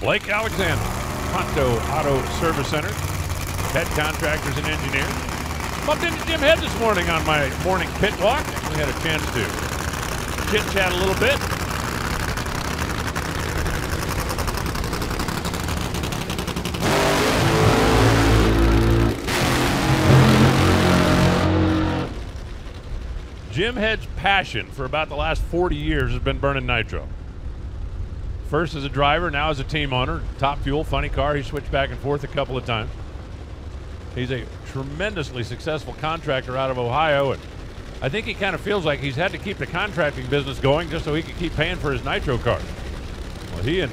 Blake Alexander, Ponto Auto Service Center, head contractors and engineers. Bumped into Jim Head this morning on my morning pit walk. We had a chance to chit-chat a little bit. Jim Head's passion for about the last 40 years has been burning nitro. First as a driver, now as a team owner. Top fuel, funny car. He switched back and forth a couple of times. He's a tremendously successful contractor out of Ohio, and I think he kind of feels like he's had to keep the contracting business going just so he could keep paying for his nitro cars. Well, he and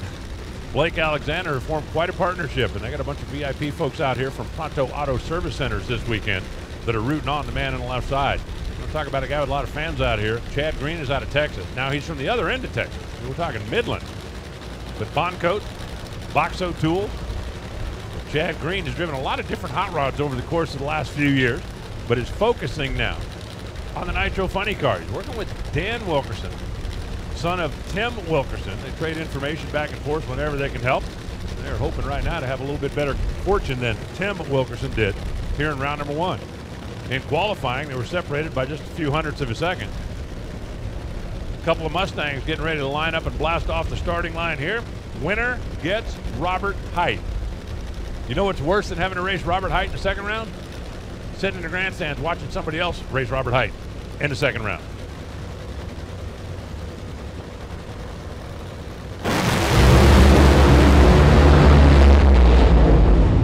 Blake Alexander have formed quite a partnership, and they got a bunch of VIP folks out here from Ponto Auto Service Centers this weekend that are rooting on the man on the left side. Talk about a guy with a lot of fans out here. Chad Green is out of Texas. Now he's from the other end of Texas. We're talking Midland. With Bond Coat, Boxo Tool. Chad Green has driven a lot of different hot rods over the course of the last few years, but is focusing now on the nitro funny car. He's working with Dan Wilkerson, son of Tim Wilkerson. They trade information back and forth whenever they can help. They're hoping right now to have a little bit better fortune than Tim Wilkerson did here in round number one. In qualifying, they were separated by just a few hundredths of a second. A couple of Mustangs getting ready to line up and blast off the starting line here. Winner gets Robert Hight. You know what's worse than having to race Robert Hight in the second round? Sitting in the grandstands watching somebody else race Robert Hight in the second round.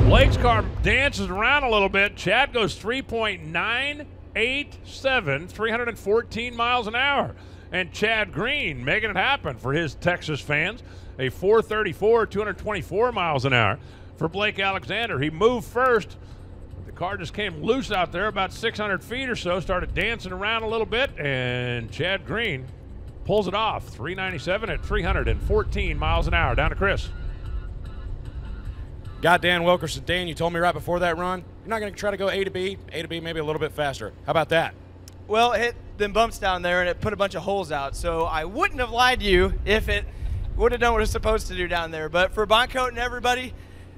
Blake's car dances around a little bit. Chad goes 3.987, 314 miles an hour. And Chad Green making it happen for his Texas fans. A 434, 224 miles an hour. For Blake Alexander, he moved first. The car just came loose out there about 600 feet or so, started dancing around a little bit, and Chad Green pulls it off. 397 at 314 miles an hour. Down to Chris. Got Dan Wilkerson. Dan, you told me right before that run, you're not going to try to go A to B maybe a little bit faster. How about that? Well, it hit them bumps down there, and it put a bunch of holes out. So I wouldn't have lied to you if it would have done what it was supposed to do down there. But for Bond Coat and everybody,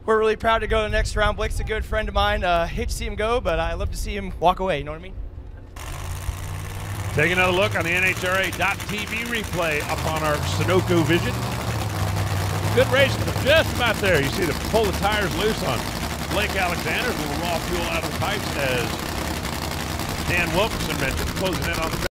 we're really proud to go to the next round. Blake's a good friend of mine. Hate to see him go, but I love to see him walk away. You know what I mean? Take another look on the NHRA.TV replay up on our Sunoco Vision. Good racing, but just about there. You see them pull the tires loose on Blake Alexander's little raw fuel out of the pipes, as Dan Wilkerson mentioned, closing in on the